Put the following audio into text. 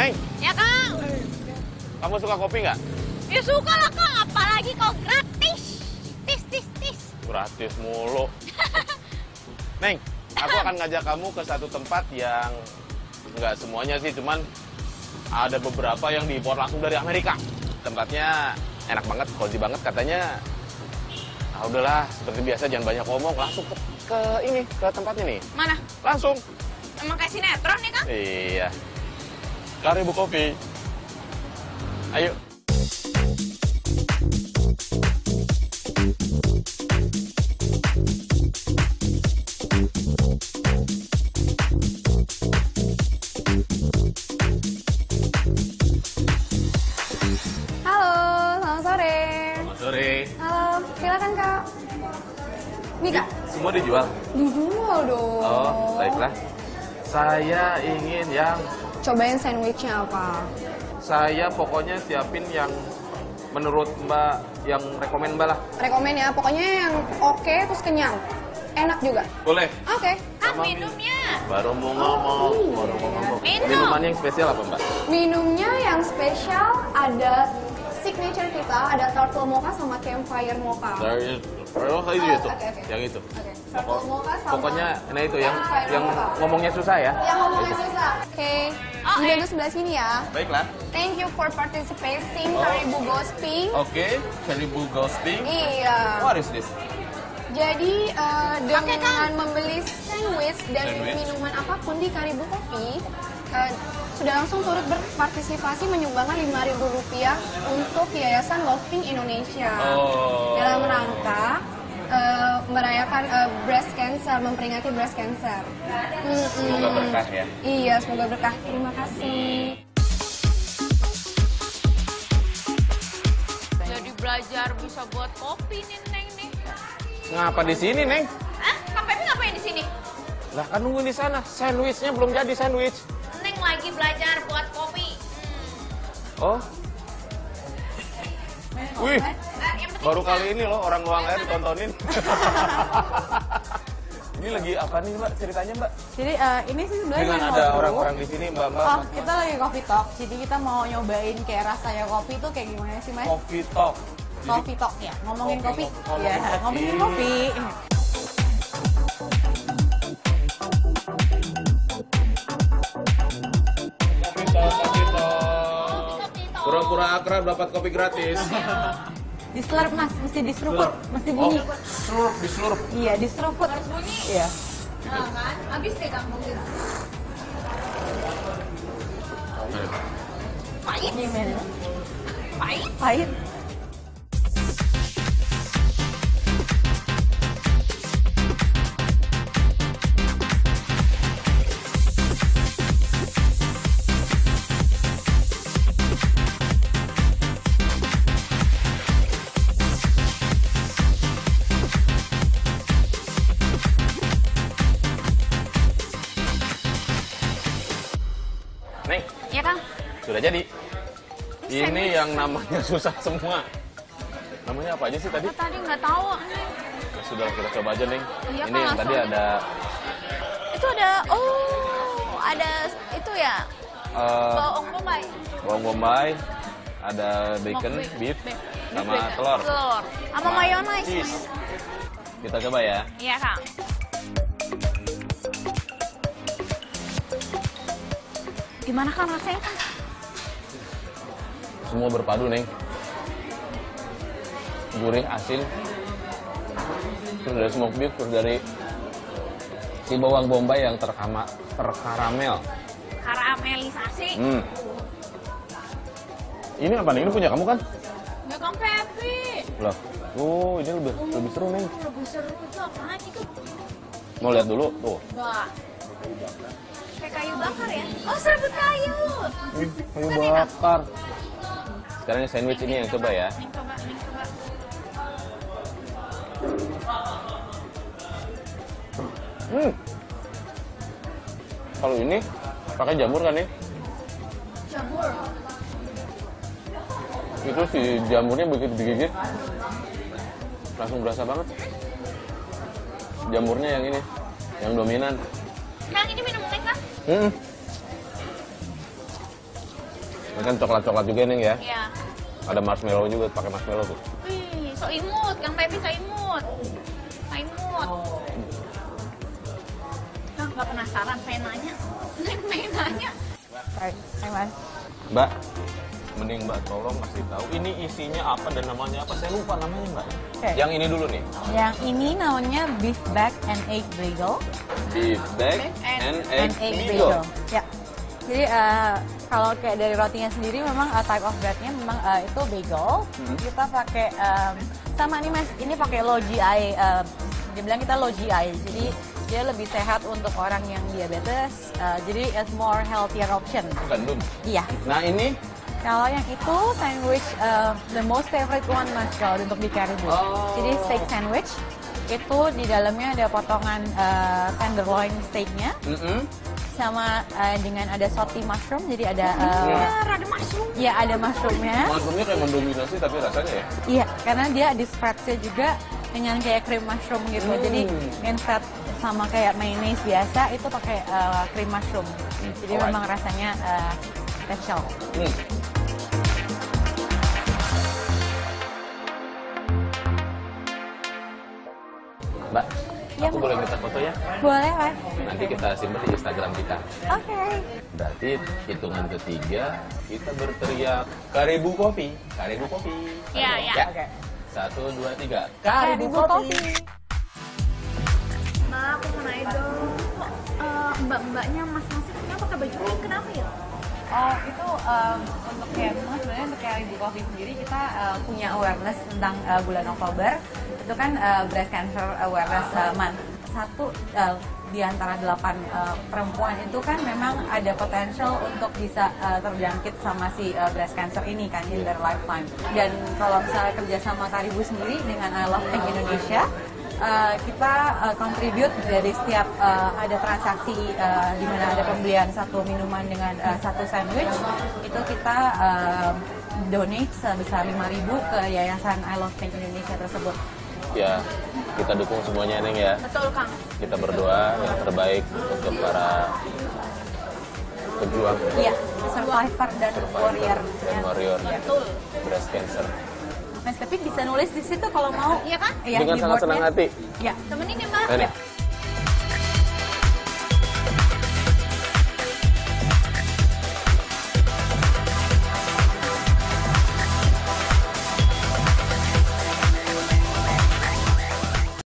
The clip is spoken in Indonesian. Neng? Ya, Kang. Kamu suka kopi nggak? Ya suka lah, Kang. Apalagi kalau gratis. Tis. Gratis mulu. Neng, aku akan ngajak kamu ke satu tempat yang nggak semuanya sih, cuman ada beberapa yang diimpor langsung dari Amerika. Tempatnya enak banget, cozy banget katanya. Nah, udahlah, seperti biasa jangan banyak ngomong, langsung ke tempatnya nih. Mana? Langsung. Emang kayak sinetron nih, Kang? Iya. Caribou Coffee. Ayo. Semua dijual? Dijual dong. Oh, baiklah. Saya ingin yang... Cobain sandwichnya apa? Saya pokoknya siapin yang menurut Mbak, yang rekomen Mbak lah. Rekomen ya, pokoknya yang oke, terus kenyang. Enak juga. Boleh. Oke. Ah, minumnya. Baru mau ngomong. Minumannya yang spesial apa, Mbak? Minumnya yang spesial ada signature kita, ada turtle mocha sama campfire mocha. Turtle mocha itu ya tuh, yang itu. Turtle mocha sama pokoknya, nah itu yang ngomongnya susah ya. Yang ngomongnya susah. Oke. Udah di sebelah sini ya. Baiklah. Thank you for participating Caribou Ghosting. Oke, Caribou Ghosting. Iya. What is this? Jadi dengan membeli sandwich dan minuman apapun di Caribou Coffee, sudah langsung turut berpartisipasi menyumbangkan Rp5.000 untuk Yayasan Loving Indonesia dalam rangka merayakan breast cancer, memperingati breast cancer. Semoga berkah ya. Iya, semoga berkah. Terima kasih. Jadi belajar bisa buat kopi nih, Neng nih. Ngapa di sini, Neng? Hah? Sampai ngapain di sini? Lah kan nungguin di sana. Sandwichnya belum jadi sandwich. Lagi belajar buat kopi. Wih, baru kali ini loh orang luang air ditontonin. Ini lagi apa nih, Mbak, ceritanya, Mbak? Jadi ini sih sebenarnya ada orang-orang di sini, Mbak. Kita lagi Coffee Talk, jadi kita mau nyobain kayak rasanya kopi tuh kayak gimana sih, Mas? Coffee Talk. Coffee Talk ya, ngomongin kopi. Iya, ngomongin kopi. Pura-pura akrab dapat kopi gratis. Dislurp, Mas, mesti diseruput, mesti bunyi. Slurp, dislurp. Iya, diseruput. Harus bunyi. Iya. Nah, kan habis deh kamu gitu. Pahit gimana? Pahit. Jadi ini yang namanya susah semua. Namanya apa aja sih tadi? Tadi nggak tahu. Nah, sudah kita coba aja, Neng. Iya, ini yang tadi ada. Itu ada. Oh, ada itu ya. Bawang bombay. Bawang bombay. Ada bacon, beef, sama telur. Sama mayonaise. Kita coba ya. Iya, Kang. Gimana, Kang, rasanya? Semua berpadu, Neng. Gurih, asin. Terus dari smoke beef, terus dari si bawang bombay yang terkaramel. Karamelisasi? Ini apa, Neng? Ini punya kamu kan? Ya, Kang Pepi. Loh, ini lebih seru, Neng. Lebih seru itu apaan itu? Mau lihat dulu? Tuh. Wah. Kayak kayu bakar ya? Oh, serbuk kayu. Kayu bakar. Sekarang sandwich ini yang coba ya. Coba. Kalau ini pakai jamur kan nih? Jamur. Itu si jamurnya begitu digigit langsung berasa banget. Jamurnya yang ini, yang dominan. Kang, ini minum lengkap? Ini kan coklat-coklat juga nih ya? Iya. Ada marshmallow juga, pakai marshmallow tuh. Wih, so imut, Kang Pepi so imut. So imut. Kang, nggak penasaran, pengen nanya. Pengen nanya. Baik, Mas. Mbak, mending Mbak tolong kasih tahu ini isinya apa dan namanya apa. Saya lupa namanya, Mbak. Okay. Yang ini dulu nih. Yang ini namanya beef back and egg bagel. Beef back and egg bagel. Ya. Jadi kalau kayak dari rotinya sendiri memang type of breadnya memang itu bagel. Kita pakai sama nih Mas, ini pakai low GI. Dia bilang kita low GI. Jadi dia lebih sehat untuk orang yang diabetes. Jadi it's more healthier option. Gandum. Iya. Nah ini kalau yang itu sandwich the most favorite one Mas kalau untuk di Caribou. Oh. Jadi steak sandwich itu di dalamnya ada potongan tenderloin steaknya, sama dengan ada sauté mushroom, jadi ada ada mushroom. Iya, ada mushroomnya. Mushroomnya kayak mendominasi tapi rasanya ya. Iya, karena dia di spreadsnya juga dengan kayak cream mushroom gitu. Jadi instead sama kayak mayonnaise biasa itu pakai cream mushroom. Jadi memang rasanya spesial. Mbak, aku boleh minta foto ya? Boleh, Mas. Nanti kita simpen di Instagram kita. Oke. Berarti hitungan ketiga kita berteriak Caribou Coffee. Caribou Coffee. Iya, iya. Oke. 1, 2, 3. Caribou Coffee. Mbak, aku mau nanya dong. Mbak-mbaknya masing-masing kenapa pakai baju pink? Kenapa ya? Oh, itu untuk kayak sebenarnya untuk Caribou Coffee sendiri kita punya awareness tentang bulan Oktober. Itu kan Breast Cancer Awareness Month. Satu di antara 8 perempuan itu kan memang ada potensial untuk bisa terjangkit sama si breast cancer ini kan in their lifetime. Dan kalau misalnya kerja sama Caribou sendiri dengan I Love Pink Indonesia, kita contribute dari setiap ada transaksi di mana ada pembelian satu minuman dengan satu sandwich, itu kita donate sebesar 5.000 ke Yayasan I Love Pink Indonesia tersebut. Ya, kita dukung semuanya, Neng ya. Betul, Kang. Kita berdoa yang terbaik untuk para pejuang. Iya, survivor dan warrior. Betul. Breast cancer. Mas, tapi bisa nulis di situ kalau mau. Iya kan? Ya, dengan sangat senang hati. Iya. Temenin ya, Mas.